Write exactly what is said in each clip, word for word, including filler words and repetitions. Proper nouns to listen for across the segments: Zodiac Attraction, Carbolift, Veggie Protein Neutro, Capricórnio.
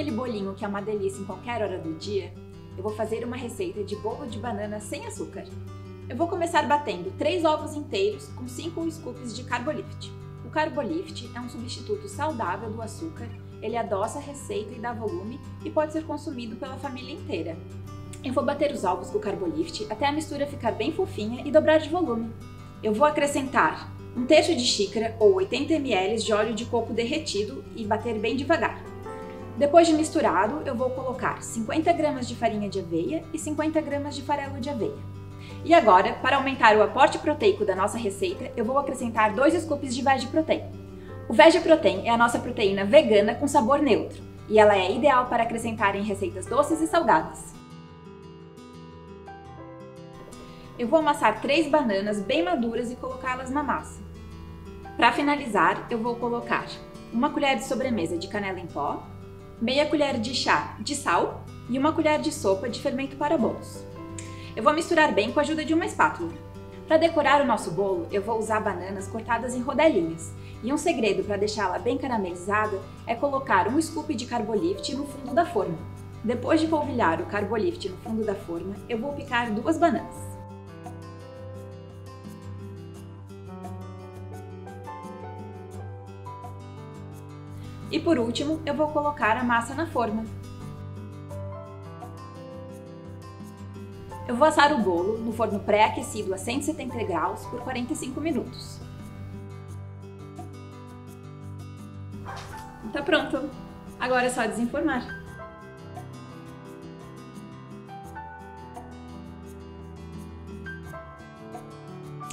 aquele bolinho que é uma delícia em qualquer hora do dia, eu vou fazer uma receita de bolo de banana sem açúcar. Eu vou começar batendo três ovos inteiros com cinco scoops de Carbolift. O Carbolift é um substituto saudável do açúcar, ele adoça a receita e dá volume e pode ser consumido pela família inteira. Eu vou bater os ovos com o Carbolift até a mistura ficar bem fofinha e dobrar de volume. Eu vou acrescentar um terço de xícara ou oitenta mililitros de óleo de coco derretido e bater bem devagar. Depois de misturado, eu vou colocar cinquenta gramas de farinha de aveia e cinquenta gramas de farelo de aveia. E agora, para aumentar o aporte proteico da nossa receita, eu vou acrescentar dois scoops de Veggie Protein. O Veggie Protein é a nossa proteína vegana com sabor neutro, e ela é ideal para acrescentar em receitas doces e salgadas. Eu vou amassar três bananas bem maduras e colocá-las na massa. Para finalizar, eu vou colocar uma colher de sobremesa de canela em pó, meia colher de chá de sal e uma colher de sopa de fermento para bolos. Eu vou misturar bem com a ajuda de uma espátula. Para decorar o nosso bolo, eu vou usar bananas cortadas em rodelinhas. E um segredo para deixá-la bem caramelizada é colocar um scoop de Carbolift no fundo da forma. Depois de polvilhar o Carbolift no fundo da forma, eu vou picar duas bananas. E por último, eu vou colocar a massa na forma. Eu vou assar o bolo no forno pré-aquecido a cento e setenta graus por quarenta e cinco minutos. Tá pronto! Agora é só desenformar.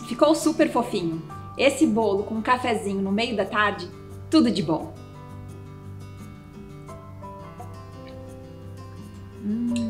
Ficou super fofinho! Esse bolo com um cafezinho no meio da tarde, tudo de bom! Hum.